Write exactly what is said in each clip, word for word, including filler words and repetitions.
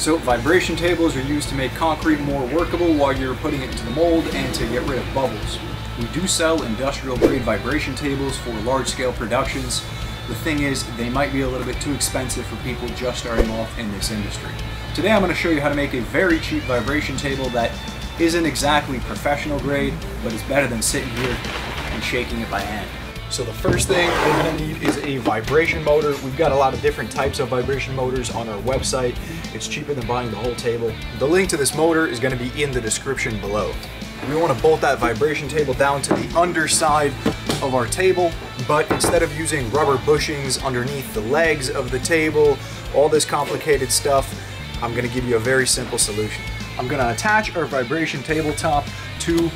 So vibration tables are used to make concrete more workable while you're putting it into the mold and to get rid of bubbles. We do sell industrial grade vibration tables for large scale productions. The thing is, they might be a little bit too expensive for people just starting off in this industry. Today I'm going to show you how to make a very cheap vibration table that isn't exactly professional grade, but it's better than sitting here and shaking it by hand. So the first thing we're going to need is a vibration motor. We've got a lot of different types of vibration motors on our website. It's cheaper than buying the whole table. The link to this motor is going to be in the description below. We want to bolt that vibration table down to the underside of our table, but instead of using rubber bushings underneath the legs of the table, all this complicated stuff, I'm going to give you a very simple solution. I'm going to attach our vibration tabletop to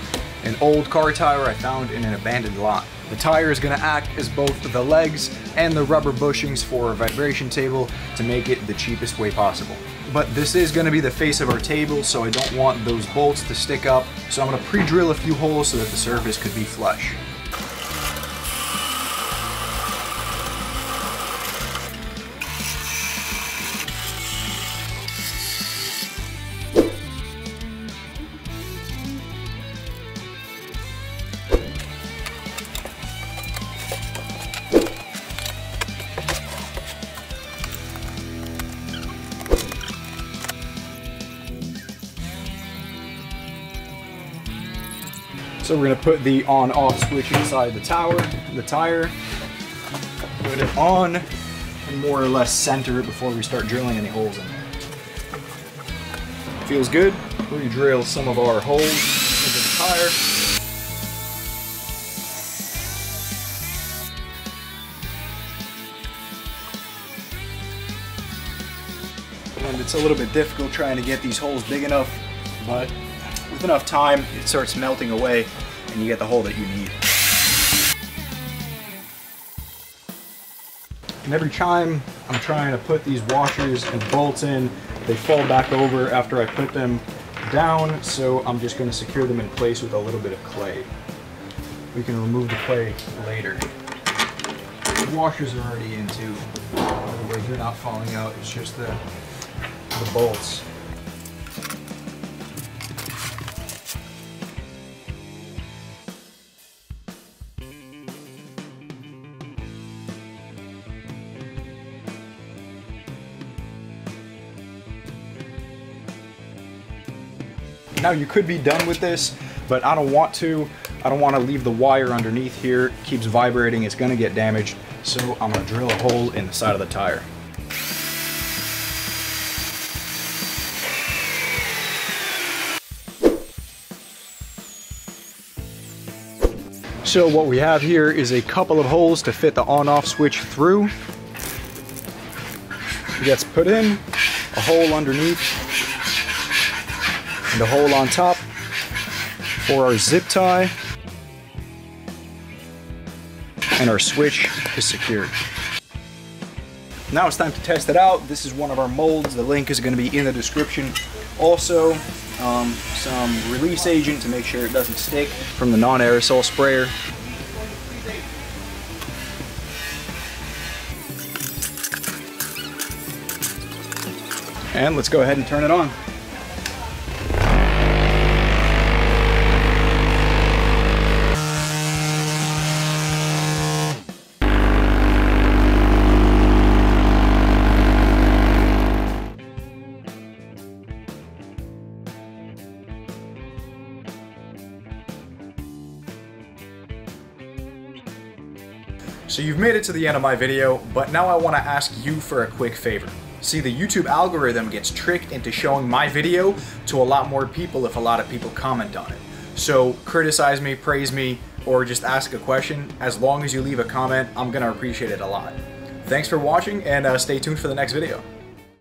an old car tire I found in an abandoned lot. The tire is going to act as both the legs and the rubber bushings for our vibration table to make it the cheapest way possible. But this is going to be the face of our table, so I don't want those bolts to stick up. So I'm going to pre-drill a few holes so that the surface could be flush. So we're going to put the on-off switch inside the tower, the tire, put it on, and more or less center it before we start drilling any holes in there. Feels good. We're going to drill some of our holes into the tire. And it's a little bit difficult trying to get these holes big enough, but with enough time, it starts melting away and you get the hole that you need. And every time I'm trying to put these washers and bolts in, they fall back over after I put them down, so I'm just going to secure them in place with a little bit of clay. We can remove the clay later. The washers are already in too, otherwise they're not falling out, it's just the, the bolts. Now you could be done with this, but I don't want to. I don't want to leave the wire underneath here. It keeps vibrating, it's gonna get damaged. So I'm gonna drill a hole in the side of the tire. So what we have here is a couple of holes to fit the on-off switch through. It gets put in, a hole underneath, and a hole on top for our zip tie, and our switch is secured. Now it's time to test it out. This is one of our molds. The link is going to be in the description. Also, um, some release agent to make sure it doesn't stick from the non-aerosol sprayer. And let's go ahead and turn it on. So you've made it to the end of my video, but now I want to ask you for a quick favor. See, the YouTube algorithm gets tricked into showing my video to a lot more people if a lot of people comment on it. So criticize me, praise me, or just ask a question. As long as you leave a comment, I'm going to appreciate it a lot. Thanks for watching, and uh, stay tuned for the next video.